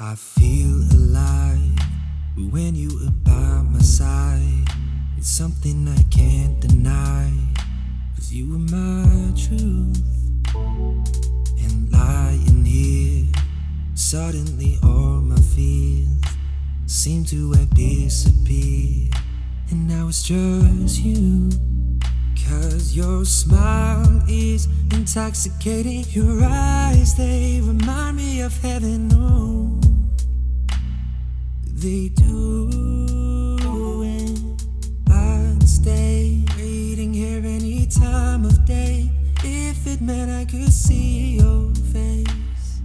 I feel alive when you are by my side. It's something I can't deny, 'cause you are my truth. And lying here, suddenly all my fears seem to have disappeared. And now it's just you, 'cause your smile is intoxicating. Your eyes, they remind me of heaven, oh they do. And I'd stay waiting here any time of day, if it meant I could see your face.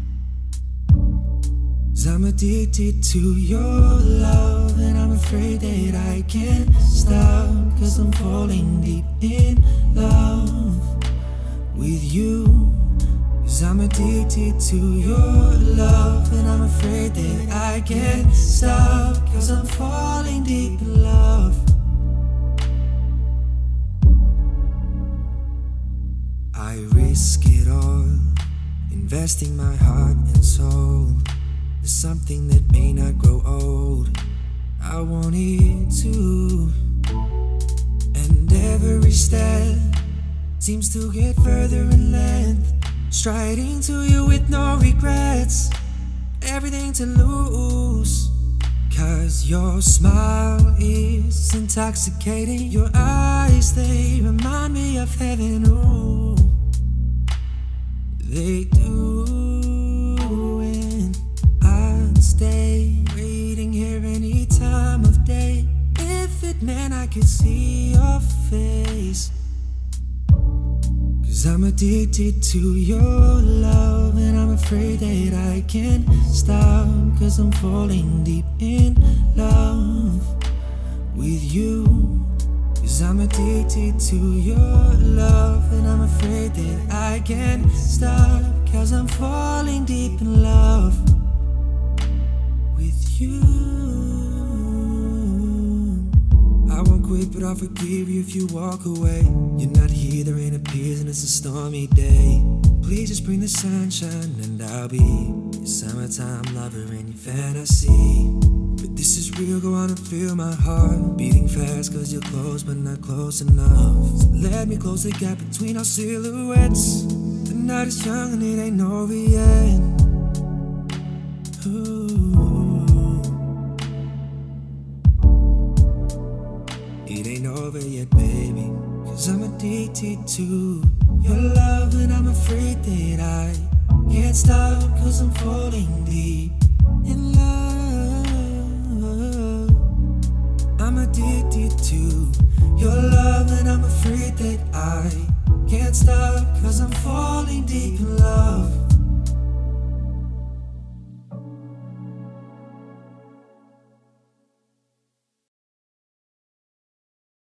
'Cause I'm addicted to your love, and I'm afraid that I can't stop, 'cause I'm falling deep in love with you. 'Cause I'm addicted to your love, and I'm afraid that I can't stop, 'cause I'm falling deep in love. I risk it all, investing my heart and soul. There's something that may not grow old, I want it to. And every step seems to get further in length, striding to you with no regrets, everything to lose. 'Cause your smile is intoxicating, your eyes, they remind me of heaven, ooh they do. And I'd stay waiting here any time of day, if it meant I could see your face. 'Cause I'm addicted to your love, and I'm afraid that I can't stop, 'cause I'm falling deep in love with you. 'Cause I'm addicted to your love, and I'm afraid that I can't stop, 'cause I'm falling deep in love with you. I won't quit, but I'll forgive you if you walk away. You're not here, there ain't appears, and it's a stormy day. Please just bring the sunshine, and I'll be your summertime lover in your fantasy. But this is real, go on and feel my heart beating fast, 'cause you're close but not close enough. So let me close the gap between our silhouettes. The night is young and it ain't over yet. Ooh. It ain't over yet, baby, 'cause I'm addicted to your love, and I'm afraid that I can't stop, 'cause I'm falling deep in love.